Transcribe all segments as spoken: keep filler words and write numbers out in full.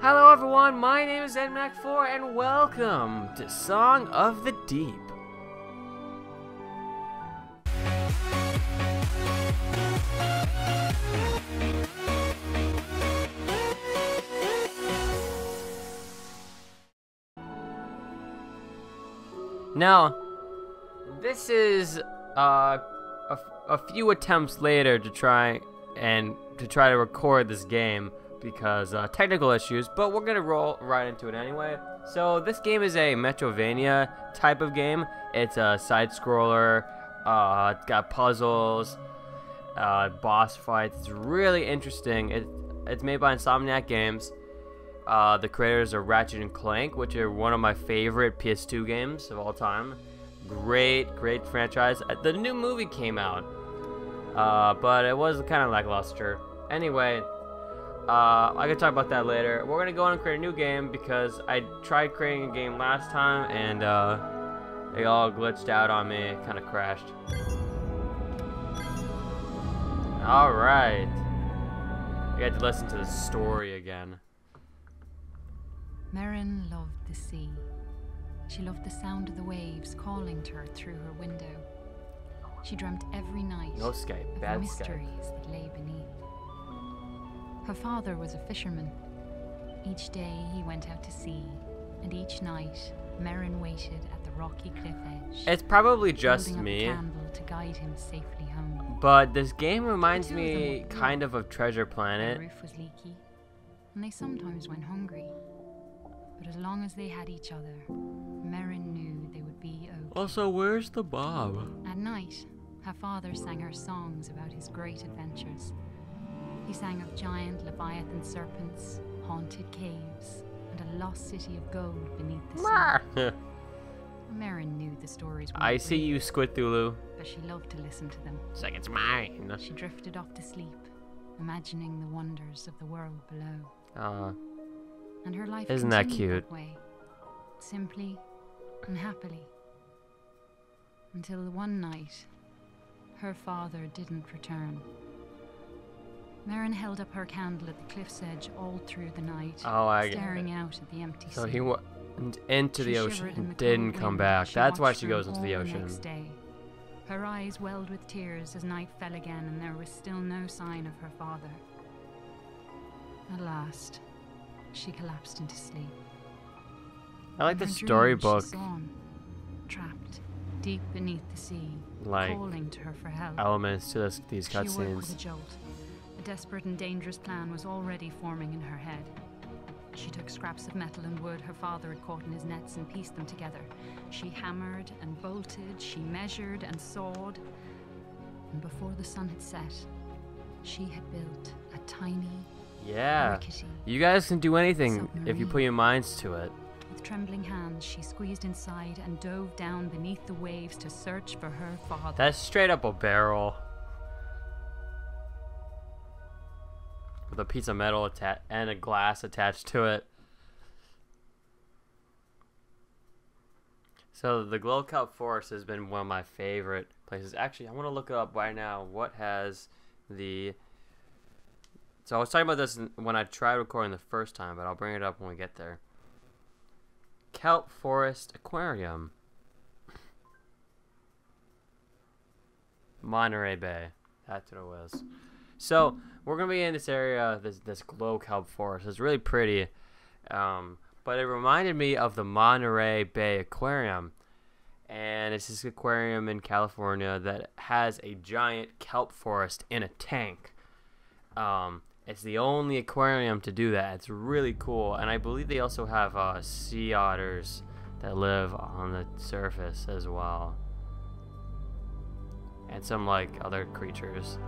Hello everyone, my name is N M A C four and welcome to Song of the Deep. Now, this is uh, a, a few attempts later to try and to try to record this game. Because uh, technical issues, but we're gonna roll right into it anyway. So this game is a Metroidvania type of game. It's a side scroller. Uh, it's got puzzles, uh, boss fights. It's really interesting. It, it's made by Insomniac Games. Uh, the creators are Ratchet and Clank, which are one of my favorite P S two games of all time. Great, great franchise. The new movie came out, uh, but it was kind of lackluster. Anyway. Uh, I can talk about that later. We're gonna go on and create a new game because I tried creating a game last time and uh, they all glitched out on me. Kind of crashed. All right, you had to listen to the story again. Merrin loved the sea. She loved the sound of the waves calling to her through her window. She dreamt every night no Skype, of bad the mysteries Skype. that lay beneath. Her father was a fisherman. Each day he went out to sea, and each night Merrin waited at the rocky cliff edge. It's probably just me, to guide him safely home. But this game reminds me kind of of Treasure Planet. The roof was leaky, and they sometimes went hungry. But as long as they had each other, Merrin knew they would be okay. Also, where's the Bob? At night, her father sang her songs about his great adventures. He sang of giant leviathan serpents, haunted caves, and a lost city of gold beneath the sea. Merrin knew the stories were I see real, you, Squidthulu. But she loved to listen to them. It's like it's mine. She drifted off to sleep, imagining the wonders of the world below. Ah. Uh, and her life isn't that cute? That way, simply and happily. Until one night, her father didn't return. Merrin held up her candle at the cliff's edge all through the night, oh, I staring out at the empty sea. So he went into the ocean and didn't come back. That's why she goes into the ocean. Next day, her eyes welled with tears as night fell again, and there was still no sign of her father. At last, she collapsed into sleep. I like the storybook. Trapped deep beneath the sea, like calling to her for help. Elements to this, these cutscenes. A desperate and dangerous plan was already forming in her head. She took scraps of metal and wood her father had caught in his nets and pieced them together. She hammered and bolted, she measured and sawed. And before the sun had set, she had built a tiny, yeah, rickety, you guys can do anything submarine. If you put your minds to it. With trembling hands, she squeezed inside and dove down beneath the waves to search for her father. That's straight up a barrel. With a piece of metal attached and a glass attached to it. So the Glow Kelp Forest has been one of my favorite places. Actually, I want to look up right now what has the. So I was talking about this when I tried recording the first time, but I'll bring it up when we get there. Kelp Forest Aquarium, Monterey Bay. That's what it was. So we're gonna be in this area, this this Glow Kelp Forest. It's really pretty, um, but it reminded me of the Monterey Bay Aquarium, and it's this aquarium in California that has a giant kelp forest in a tank. Um, it's the only aquarium to do that. It's really cool, and I believe they also have uh, sea otters that live on the surface as well, and some like other creatures.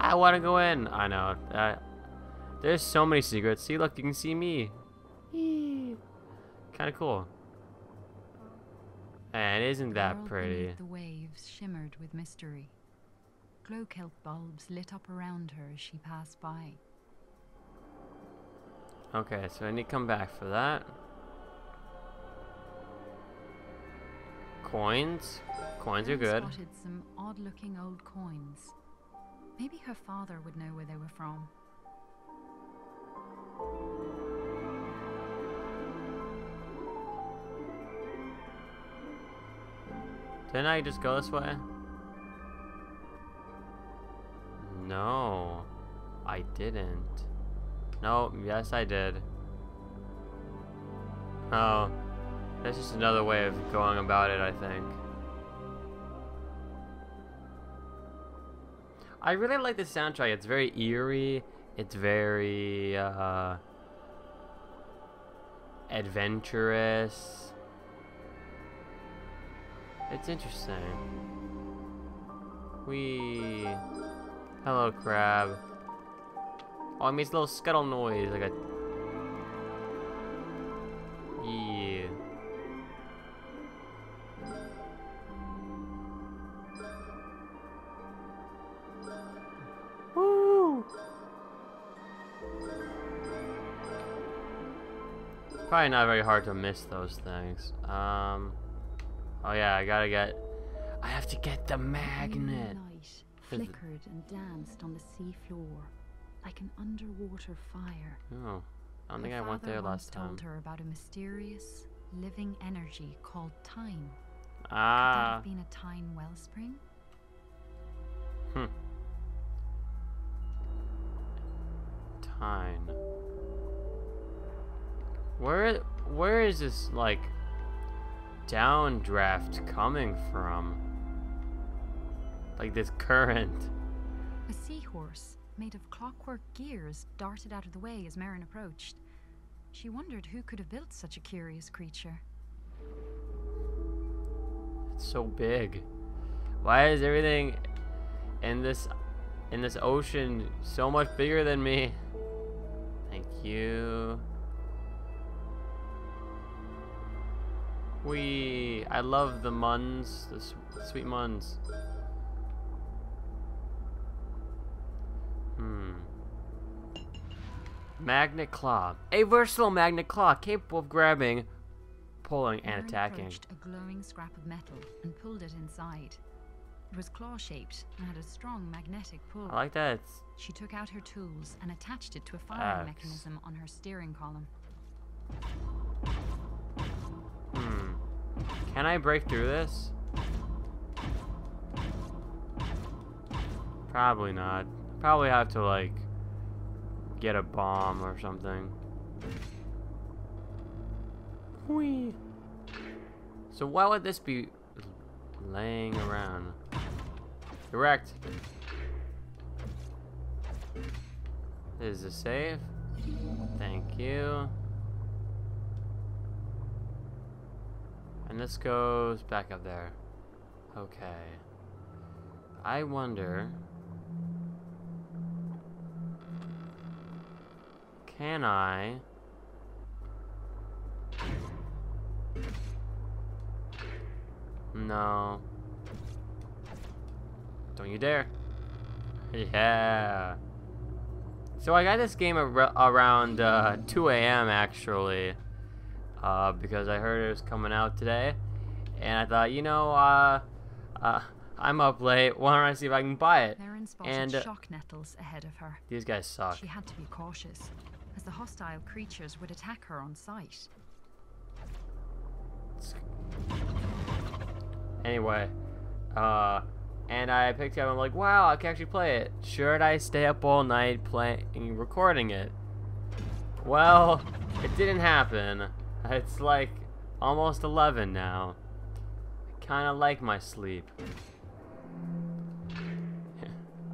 I want to go in. I know. Uh, there's so many secrets. See, look, you can see me. Kind of cool. And isn't that pretty? The waves shimmered with mystery. Glow kelp bulbs lit up around her as she passed by. Okay, so I need to come back for that. Coins. Coins are good. I spotted some odd-looking old coins. Maybe her father would know where they were from. Didn't I just go this way? No, I didn't. No, yes I did. Oh, that's just another way of going about it, I think. I really like this soundtrack. It's very eerie. It's very uh, adventurous. It's interesting. Wee. Hello, crab. Oh, it makes a little scuttle noise, like a. Yeah. Woo! Probably not very hard to miss those things. Um. Oh yeah, I gotta get. I have to get the magnet. Light flickered and danced on the sea floor, like an underwater fire. Oh, I don't think I went there last time. My father once told her about a mysterious living energy called time. Ah. Could that have been a time wellspring? Hmm. Time. Where? Where is this like? Downdraft coming from? Like this current. A seahorse made of clockwork gears darted out of the way as Merrin approached. She wondered who could have built such a curious creature. It's so big. Why is everything in this in this ocean so much bigger than me? Thank you. We, I love the muns, the sweet muns. Hmm. Magnet Claw. A versatile Magnet Claw capable of grabbing, pulling, and attacking. Merrin approached a glowing scrap of metal and pulled it inside. It was claw-shaped and had a strong magnetic pull. I like that. It's... She took out her tools and attached it to a firing X. mechanism on her steering column. Hmm. Can I break through this? Probably not. Probably have to, like, get a bomb or something. Whee! So why would this be laying around? Direct! This is a save. Thank you. And this goes back up there. Okay. I wonder... Can I... No. Don't you dare. Yeah. So I got this game ar around uh, two A M actually. Uh, because I heard it was coming out today, and I thought, you know, uh, uh, I'm up late. Why don't I see if I can buy it? Merrin spotted and uh, shock nettles ahead of her. These guys suck. She had to be cautious, as the hostile creatures would attack her on sight. Anyway, uh, and I picked it up. I'm like, wow, I can actually play it. Should I stay up all night playing, recording it? Well, it didn't happen. It's like almost eleven now. I kind of like my sleep.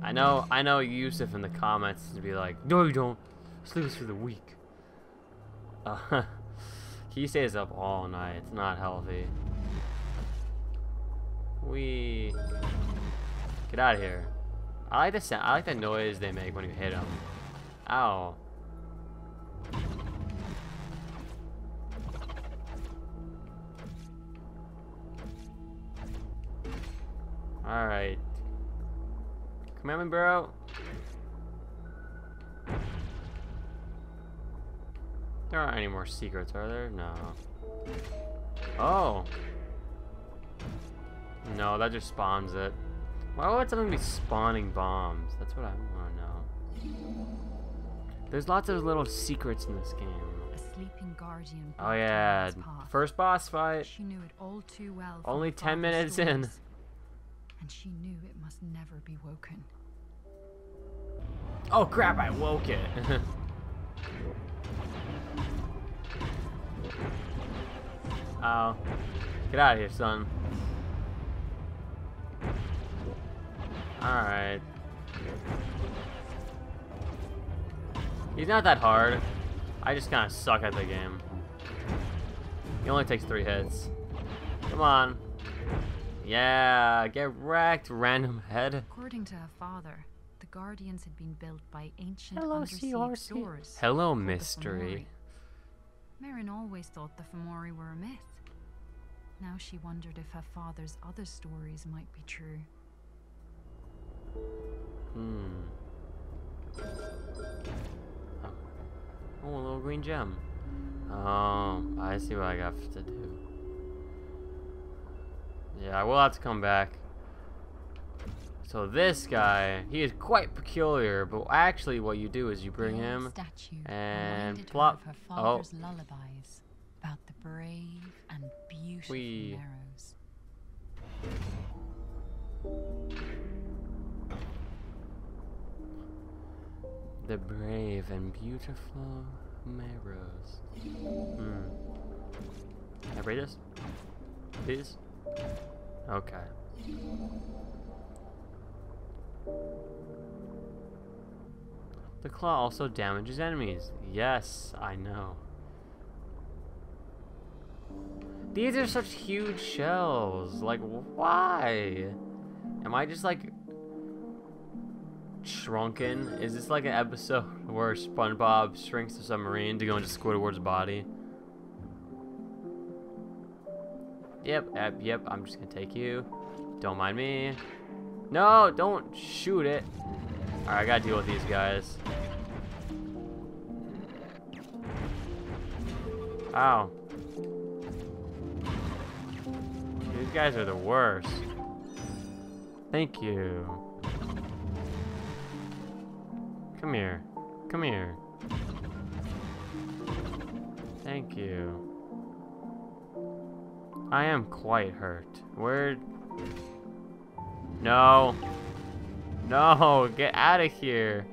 I know, I know Yusuf in the comments to be like, no you don't, sleep through the week. Uh, he stays up all night, it's not healthy. We get out of here. I like the sound, I like the noise they make when you hit them. Ow. Alright. Come on, bro. There aren't any more secrets, are there? No. Oh. No, that just spawns it. Why would something be spawning bombs? That's what I want to know. There's lots of little secrets in this game. A sleeping guardian. Oh yeah, first boss fight. She knew it all too well. Only ten minutes in. And she knew it must never be woken. Oh crap, I woke it. Oh. Get out of here, son. Alright. He's not that hard. I just kind of suck at the game. He only takes three hits. Come on. Yeah, get wrecked, random head. According to her father, the guardians had been built by ancient Hello, undersea C R C. Doors. Hello, mystery. Meryn always thought the Fomori were a myth. Now she wondered if her father's other stories might be true. Hmm. Oh, oh a little green gem. Oh, I see what I got to do. Yeah, I will have to come back. So this guy, he is quite peculiar, but actually what you do is you bring him and plop. Her father's oh. lullabies about the brave and beautiful Narrows. The brave and beautiful Narrows. Hmm. Can I read this? Please? Okay. The claw also damages enemies. Yes, I know. These are such huge shells. Like, why? Am I just like shrunken? Is this like an episode where SpongeBob shrinks the submarine to go into Squidward's body? Yep, yep, yep, I'm just gonna take you. Don't mind me. No, don't shoot it. Alright, I gotta deal with these guys. Ow. These guys are the worst. Thank you. Come here. Come here. Thank you. I am quite hurt. Where? No. No, get out of here.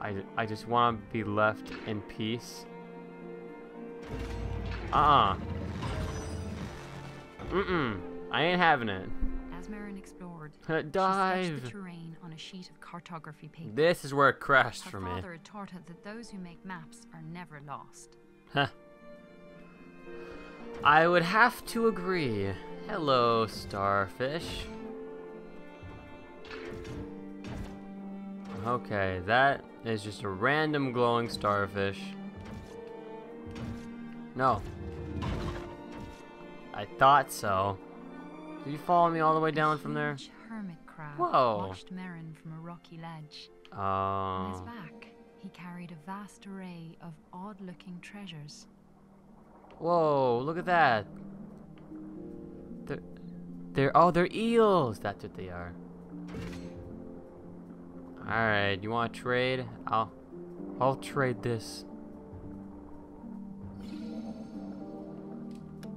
I, I just want to be left in peace. Uh-uh. Mm-mm. I ain't having it. As Meryn explored, dive. She searched the terrain on a sheet of cartography paper. This is where it crashed her for me. Her father had taught her that those who make maps are never lost. Huh. I would have to agree. Hello, starfish. Okay, that is just a random glowing starfish. No. I thought so. Did you follow me all the way down from there? Hermit crab watched Meryn from a rocky ledge. Oh. On his back, he carried a vast array of odd-looking treasures. Whoa, look at that. They're, they're, oh, they're eels. That's what they are. Alright, you want to trade? I'll, I'll trade this.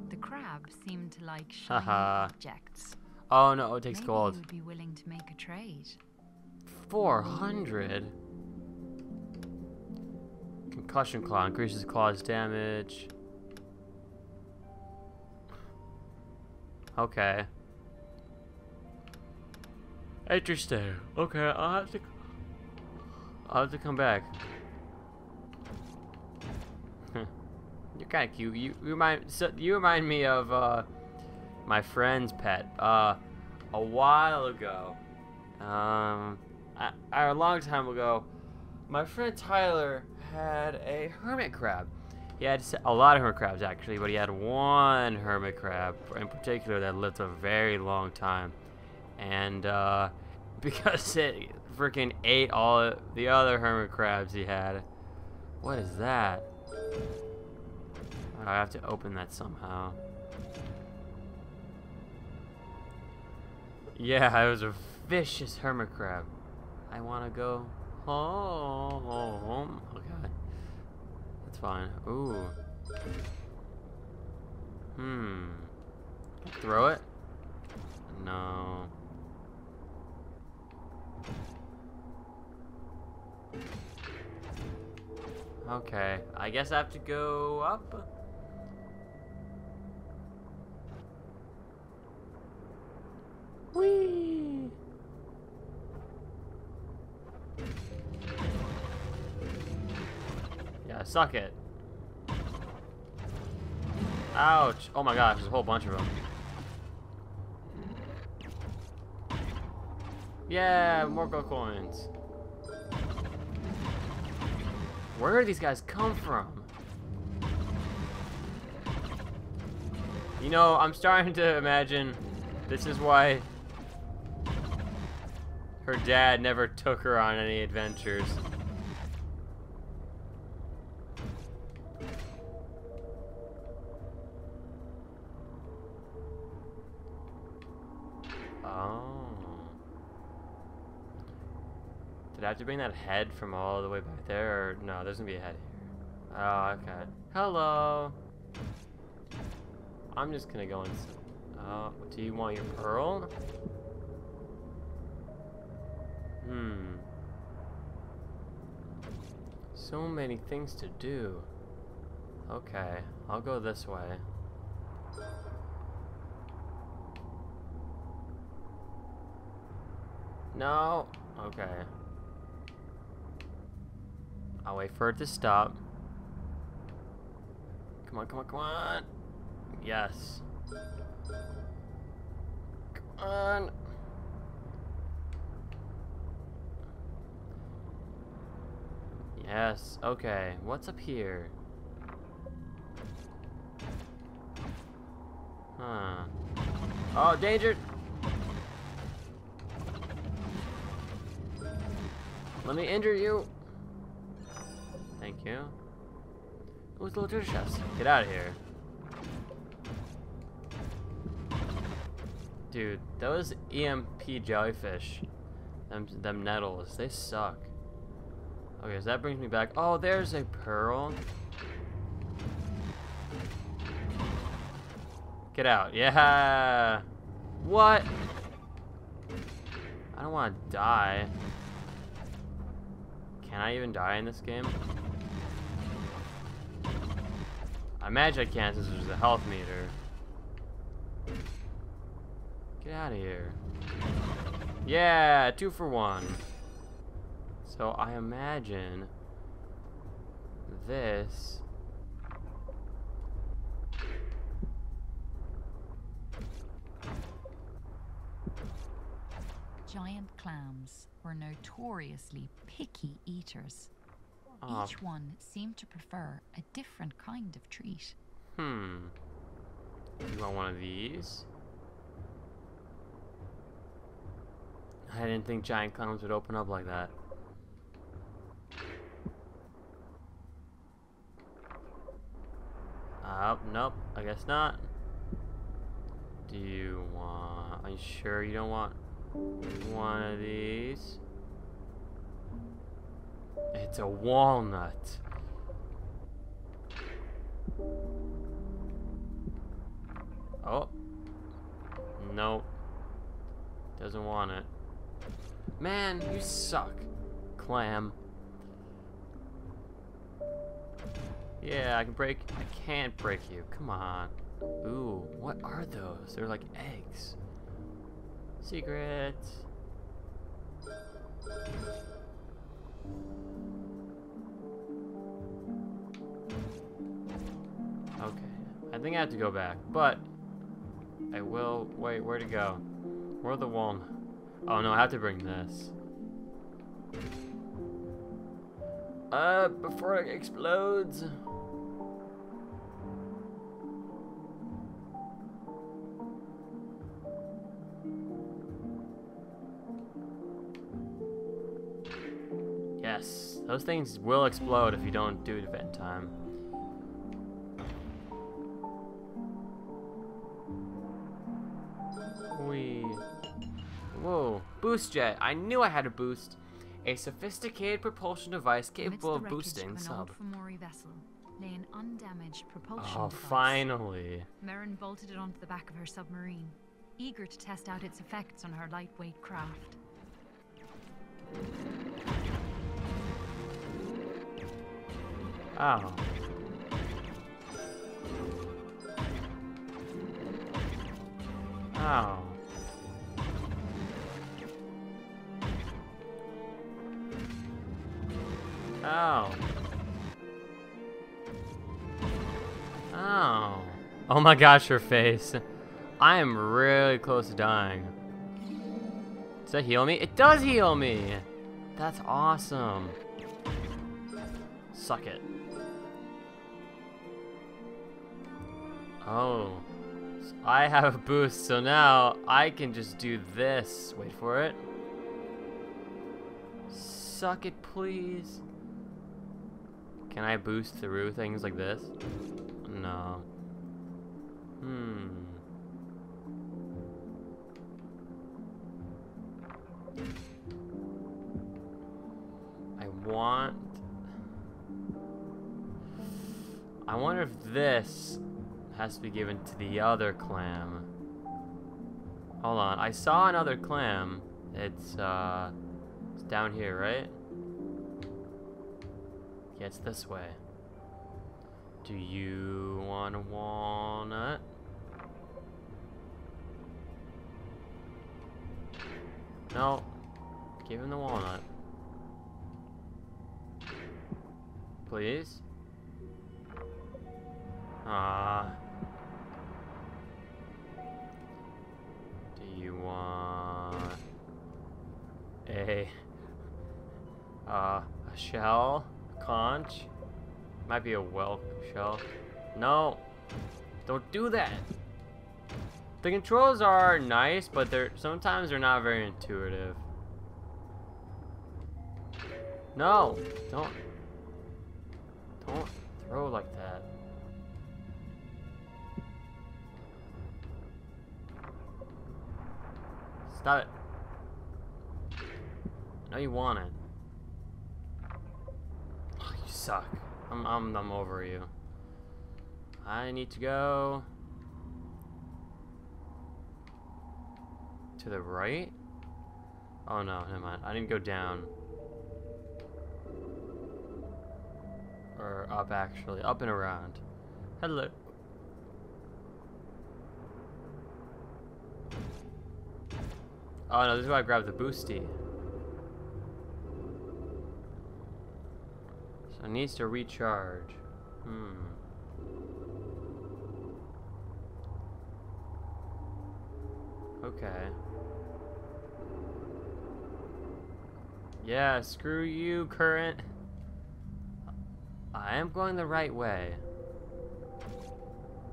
The crab seemed to like shiny objects. Oh no, it takes Maybe gold. Would be willing to make a trade. four hundred? Concussion claw increases claw's damage. Okay. Interesting. Okay, I'll have to. I'll have to come back. You're kind of cute. You, you remind. So you remind me of uh, my friend's pet. Uh, a while ago. Um, I, I, a long time ago, my friend Tyler had a hermit crab. He had a lot of hermit crabs actually, but he had one hermit crab in particular that lived a very long time, and uh, because it freaking ate all the other hermit crabs he had. What is that? I have to open that somehow. Yeah, it was a vicious hermit crab. I I want to go home. Oh god. That's fine. Ooh. Hmm. Throw it? No. Okay. I guess I have to go up? Whee! Yeah, suck it. Ouch. Oh my gosh, there's a whole bunch of them. Yeah, more gold coins. Where do these guys come from? You know, I'm starting to imagine this is why her dad never took her on any adventures. Oh. Did I have to bring that head from all the way back there? Or no, there's gonna be a head here. Oh, okay. Hello. I'm just gonna go inside. Uh, do you want your pearl? Hmm. So many things to do. Okay, I'll go this way. No! Okay. I'll wait for it to stop. Come on, come on, come on! Yes. Come on! Yes, okay. What's up here? Huh. Oh, danger! Let me injure you! Thank you. Ooh, it's a little treasure chest. Get out of here. Dude, those E M P jellyfish, them, them nettles, they suck. Okay, so that brings me back. Oh, there's a pearl. Get out. Yeah. What? I don't want to die. Can I even die in this game? I imagine I can since there's a health meter. Get out of here. Yeah, two for one. So I imagine this giant clams were notoriously picky eaters. Oh. Each one seemed to prefer a different kind of treat. Hmm. You want one of these? I didn't think giant clams would open up like that. Oh, nope, I guess not. Do you want... Are you sure you don't want one of these? It's a walnut. Oh. Nope. Doesn't want it. Man, you suck, clam. Yeah, I can break. I can't break you. Come on. Ooh, what are those? They're like eggs. Secret. Okay. I think I have to go back, but I will. Wait, where to go? Where are the walnuts? Oh no, I have to bring this. Uh, before it explodes. Yes, those things will explode if you don't do it in time. Wee. Whoa, boost jet. I knew I had a boost. a sophisticated propulsion device capable of boosting of sub. Vessel, lay an undamaged propulsion oh, device. Finally. Merrin bolted it onto the back of her submarine, eager to test out its effects on her lightweight craft. Oh. Oh. Oh. Oh. Oh my gosh, her face. I am really close to dying. Does that heal me? It does heal me! That's awesome. Suck it. Oh. So I have a boost, so now I can just do this. Wait for it. Suck it, please. Can I boost through things like this? No. Hmm. I want... I wonder if this has to be given to the other clam. Hold on, I saw another clam. It's, uh... It's down here, right? Yeah, it's this way. Do you want a walnut? No. Give him the walnut. Please? Ah. Do you want a, uh, a shell? Conch? Might be a whelk shell. No! Don't do that! The controls are nice, but they're sometimes they're not very intuitive. No! Don't Don't throw like that. Stop it. I know you want it. Suck. I'm, I'm, I'm over you. I need to go to the right? Oh no, never mind. I need to go down. Or up actually. Up and around. Hello. Oh no, this is why I grabbed the boosty. So it needs to recharge. Hmm. Okay. Yeah, screw you, current. I am going the right way.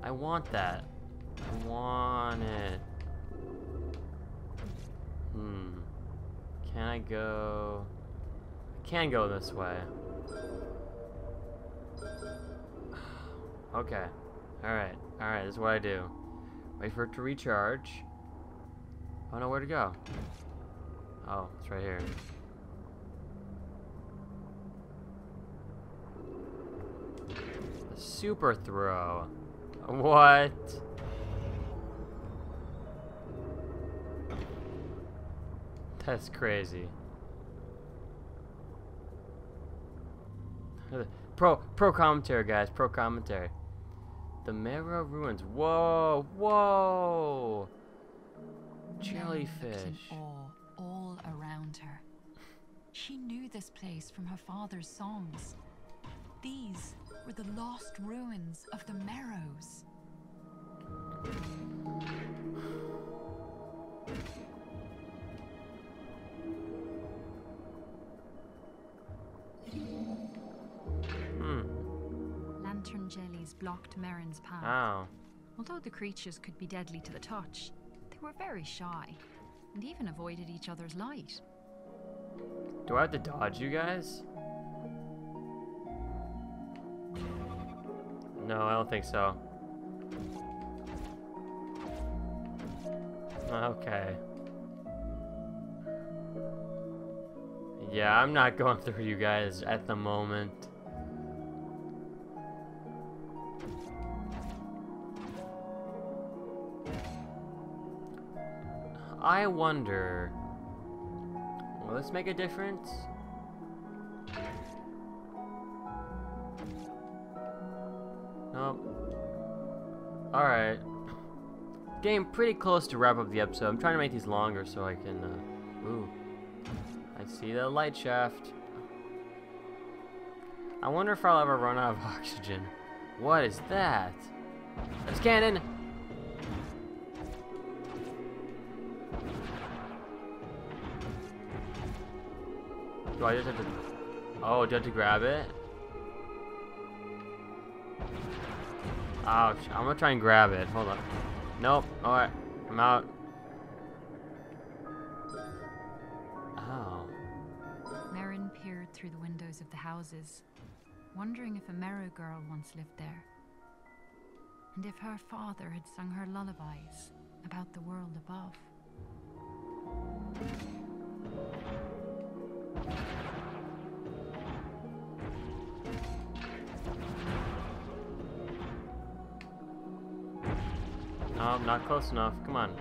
I want that. I want it. Hmm. Can I go? I can go this way. Okay. Alright. Alright, this is what I do. Wait for it to recharge. Oh no, where to go? Oh, it's right here. A super throw. What? That's crazy. Pro pro commentary, guys, pro commentary. The Mero ruins. Whoa, whoa! Jellyfish. In awe all around her. She knew this place from her father's songs. These were the lost ruins of the Meros. Jellies blocked Merrin's path. Oh. Although the creatures could be deadly to the touch, they were very shy and even avoided each other's light. Do I have to dodge you guys? No, I don't think so. Okay. Yeah, I'm not going through you guys at the moment. I wonder, will this make a difference? Nope. Alright. Getting pretty close to wrap up the episode. I'm trying to make these longer so I can, uh, ooh. I see the light shaft. I wonder if I'll ever run out of oxygen. What is that? That's cannon! Do I just have to... Oh, do I have to grab it? Ouch. I'm gonna try and grab it. Hold on. Nope. Alright. I'm out. Through the windows of the houses, wondering if a Merrow girl once lived there, and if her father had sung her lullabies about the world above. No, not close enough. Come on.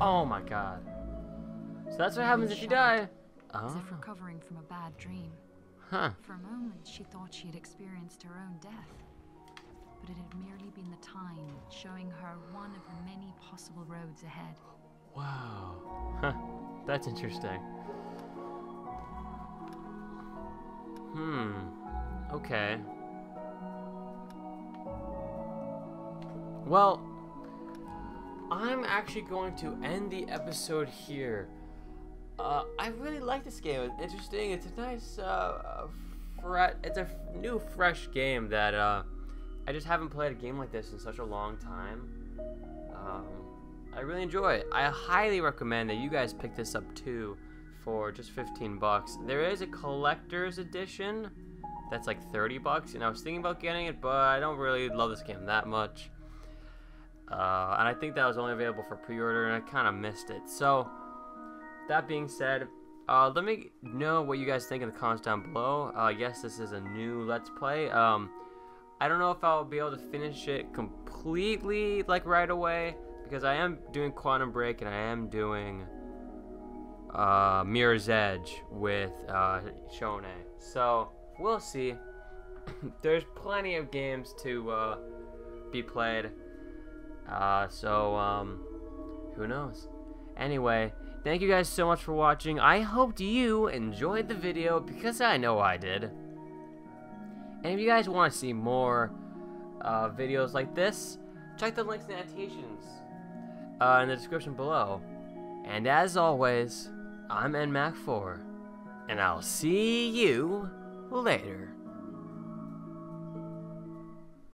Oh my god. So that's what happens if you die. Oh. As if recovering from a bad dream. Huh. For a moment, she thought she had experienced her own death, but it had merely been the time showing her one of the many possible roads ahead. Wow. Huh. That's interesting. Hmm. Okay. Well, I'm actually going to end the episode here. Uh, I really like this game. It's interesting. It's a nice, uh, it's a new, fresh game that uh, I just haven't played a game like this in such a long time. Um, I really enjoy it. I highly recommend that you guys pick this up too, for just fifteen bucks. There is a collector's edition that's like thirty bucks, and I was thinking about getting it, but I don't really love this game that much. Uh, and I think that was only available for pre-order, and I kind of missed it. So. That being said, uh, let me know what you guys think in the comments down below. Uh, yes, this is a new Let's Play. Um, I don't know if I'll be able to finish it completely, like, right away, because I am doing Quantum Break and I am doing uh, Mirror's Edge with uh, Shone. So, we'll see. There's plenty of games to uh, be played. Uh, so, um, who knows? Anyway... Thank you guys so much for watching. I hoped you enjoyed the video, because I know I did. And if you guys want to see more uh, videos like this, check the links and annotations uh, in the description below. And as always, I'm N M A C four, and I'll see you later.